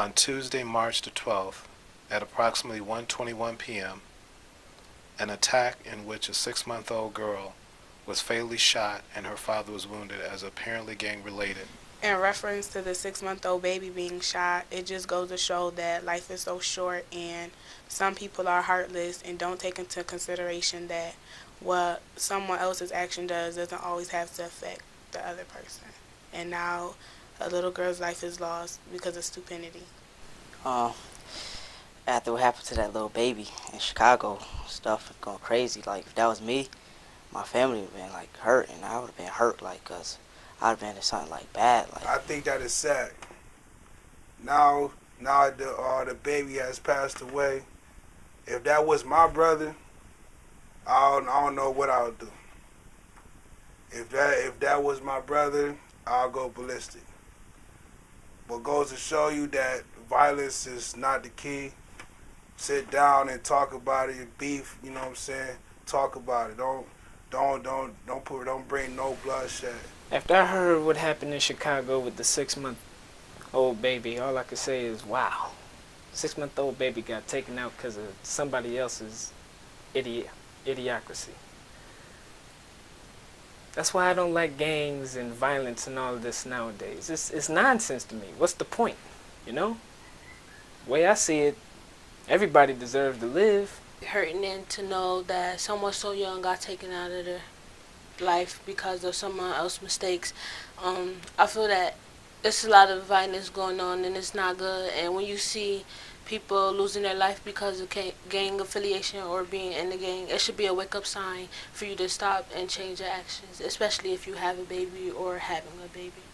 On Tuesday, March the 12th, at approximately 1:21 p.m., an attack in which a 6-month-old girl was fatally shot and her father was wounded as apparently gang-related. In reference to the 6-month-old baby being shot, it just goes to show that life is so short and some people are heartless and don't take into consideration that what someone else's action doesn't always have to affect the other person. And now a little girl's life is lost because of stupidity. After what happened to that little baby in Chicago, stuff going crazy. Like, if that was me, my family would have been, like, hurt, and I would have been hurt, like, because I'd have been in something, like, bad. Like, I think that is sad. Now the baby has passed away. If that was my brother, I don't know what I would do. If that was my brother, I'll go ballistic. But goes to show you that violence is not the key. Sit down and talk about it. Beef, you know what I'm saying? Talk about it. Don't bring no bloodshed. After I heard what happened in Chicago with the 6-month-old baby, all I could say is, wow. 6-month-old baby got taken out because of somebody else's idiocracy. That's why I don't like gangs and violence and all of this nowadays. It's nonsense to me. What's the point, you know? The way I see it, everybody deserves to live. Hurting them to know that someone so young got taken out of their life because of someone else's mistakes. I feel that there's a lot of violence going on and it's not good. And when you see people losing their life because of gang affiliation or being in the gang, it should be a wake-up sign for you to stop and change your actions, especially if you have a baby or having a baby.